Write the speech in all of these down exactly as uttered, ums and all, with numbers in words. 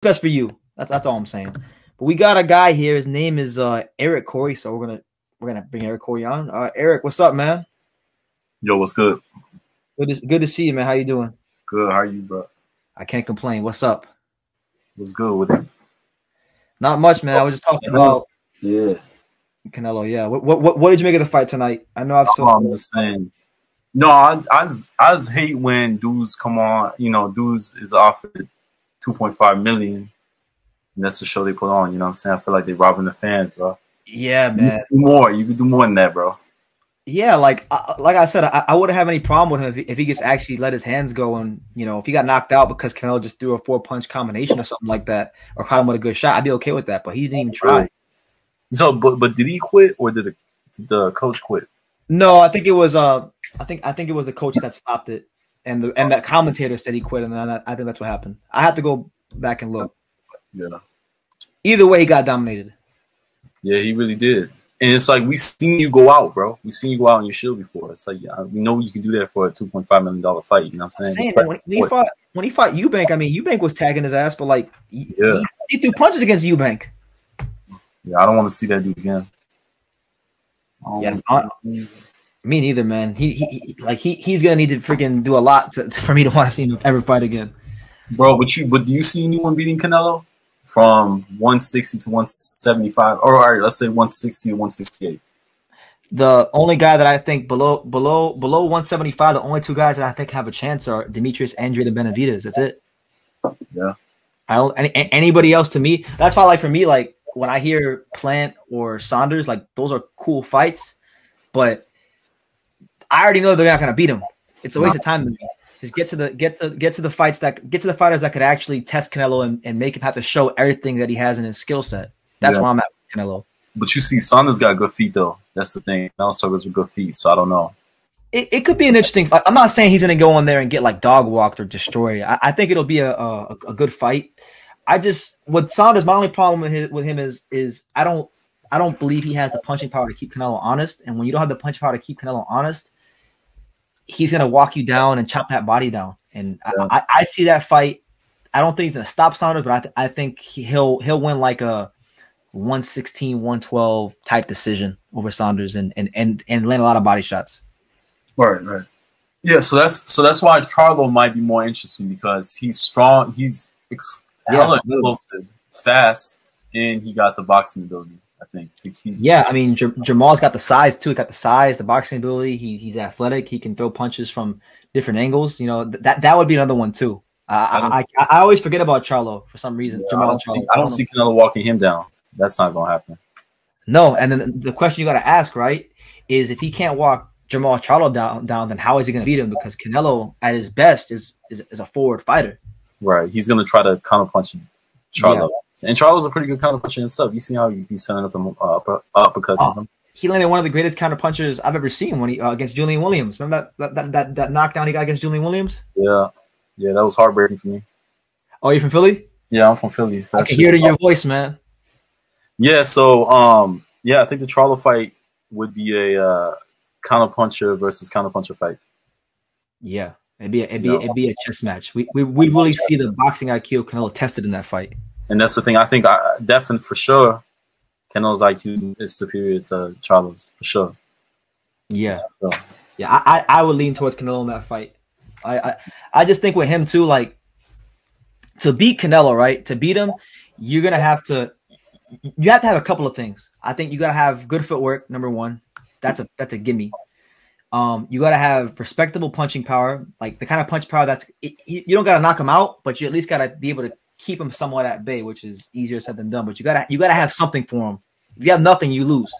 best for you. That's that's all I'm saying. But we got a guy here. His name is uh, Eric Corey. So we're gonna we're gonna bring Eric Corey on. Uh, Eric, what's up, man? Yo, what's good? Good to, good to see you, man. How you doing? Good. How are you, bro? I can't complain. What's up? What's good with it? Not much, man. I was just talking about yeah, Canelo. Yeah. What what what, what did you make of the fight tonight? I know I've spoken. I'm just saying. No, I I just, I just hate when dudes come on. You know, dudes is offered two point five million dollars, and that's the show they put on. You know what I'm saying? I feel like they're robbing the fans, bro. Yeah, man. You can do more. You can do more than that, bro. Yeah, like I, like I said, I, I wouldn't have any problem with him if he, if he just actually let his hands go and, you know, if he got knocked out because Canelo just threw a four-punch combination or something like that or caught him with a good shot, I'd be okay with that, but he didn't even try. So, but but did he quit or did the, did the coach quit? No, I think it was uh, I think I think it was the coach that stopped it, and the and that commentator said he quit, and then I, I think that's what happened. I have to go back and look. Yeah. Either way, he got dominated. Yeah, he really did. And it's like, we've seen you go out, bro. We've seen you go out on your shield before. It's like, yeah, we know you can do that for a two point five million dollar fight. You know what I'm saying? I'm saying, man, when, he fought, when he fought Eubank, I mean, Eubank was tagging his ass, but like, yeah. he, he threw punches against Eubank. Yeah, I don't want to see that dude again. Yeah, not, me neither, man. He, he, he like he he's gonna need to freaking do a lot to, to, for me to want to see him ever fight again, bro. But you, but do you see anyone beating Canelo? From one sixty to one seventy-five, or all right, let's say one sixty to one sixty-eight. The only guy that I think below below below one seventy-five, the only two guys that I think have a chance are Demetrius Andrade and Benavides. That's it. Yeah. I don't any, anybody else to me. That's why, like for me, like when I hear Plant or Saunders, like those are cool fights, but I already know they're not gonna beat him. It's a waste of time to me. Just get to the get the get to the fights that get to the fighters that could actually test Canelo and, and make him have to show everything that he has in his skill set. That's yeah. why I'm at with Canelo. But you see, Saunders got good feet though. That's the thing. Canelo struggles with good feet, so I don't know. It it could be an interesting fight. I'm not saying he's gonna go in there and get like dog walked or destroyed. I, I think it'll be a, a a good fight. I just with Saunders, my only problem with his, with him is is I don't I don't believe he has the punching power to keep Canelo honest. And when you don't have the punching power to keep Canelo honest, he's going to walk you down and chop that body down. And yeah. I, I, I see that fight. I don't think he's going to stop Saunders, but I, th I think he'll he'll win like a one sixteen, one twelve type decision over Saunders and and and, and land a lot of body shots. Right, right. Yeah, so that's so that's why Charlo might be more interesting because he's strong, he's yeah. explosive, fast, and he got the boxing ability. I think. sixteen. Yeah, I mean, J Jamal's got the size too. He got the size, the boxing ability. He he's athletic. He can throw punches from different angles. You know th that that would be another one too. Uh, I, I I always forget about Charlo for some reason. Yeah, Jamal I don't, Charlo. See, I don't see Canelo walking him down. That's not gonna happen. No, and then the question you gotta ask, right, is if he can't walk Jamal Charlo down, down, then how is he gonna beat him? Because Canelo at his best is is, is a forward fighter. Right, he's gonna try to counterpunch him. Charlo. Yeah. And Charlo's a pretty good counterpuncher himself. You see how he's sending up the uh, upper, uppercuts oh, him. He landed one of the greatest counterpunchers I've ever seen when he uh, against Julian Williams. Remember that, that that that knockdown he got against Julian Williams? Yeah. Yeah, that was heartbreaking for me. Oh, you from Philly? Yeah, I'm from Philly. So I can hear it in your voice, man. Yeah, so um yeah, I think the Charlo fight would be a uh counterpuncher versus counterpuncher fight. Yeah. It'd be a, it'd be, it'd be a chess match. We we we really see the boxing I Q Canelo tested in that fight. And that's the thing. I think I, definitely for sure, Canelo's I Q is superior to Charlo's for sure. Yeah, so. yeah. I, I I would lean towards Canelo in that fight. I, I I just think with him too, like to beat Canelo, right? To beat him, you're gonna have to you have to have a couple of things. I think you gotta have good footwork. Number one, that's a that's a gimme. Um, you got to have respectable punching power, like the kind of punch power that's it, you don't got to knock him out, but you at least got to be able to keep him somewhat at bay, which is easier said than done. But you got to you got to have something for him. If you have nothing, you lose.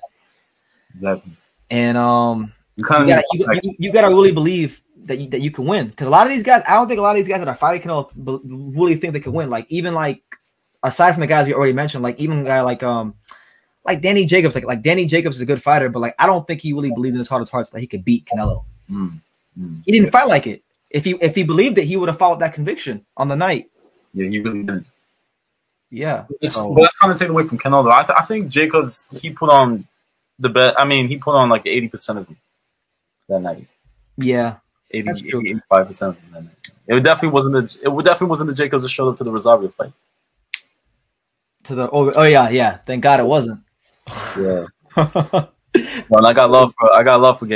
Exactly. And um, you got you, you, you got to really believe that you, that you can win, because a lot of these guys, I don't think a lot of these guys that are fighting can all really think they can win. Like even like aside from the guys we already mentioned, like even a guy like um. Like Danny Jacobs, like like Danny Jacobs is a good fighter, but like I don't think he really believed in his heart of hearts that he could beat Canelo. Mm, mm, he didn't yeah. fight like it. If he if he believed it, he would have followed that conviction on the night. Yeah, he really didn't. Yeah, so. But that's kind of taken away from Canelo. I th I think Jacobs he put on the best. I mean, he put on like eighty percent of him that night. Yeah, eighty-five percent of him that night. It definitely wasn't the it definitely wasn't the Jacobs that showed up to the Rosario fight. to the oh, oh yeah, yeah. Thank God it wasn't. Yeah. Well, I got love for I got love for games.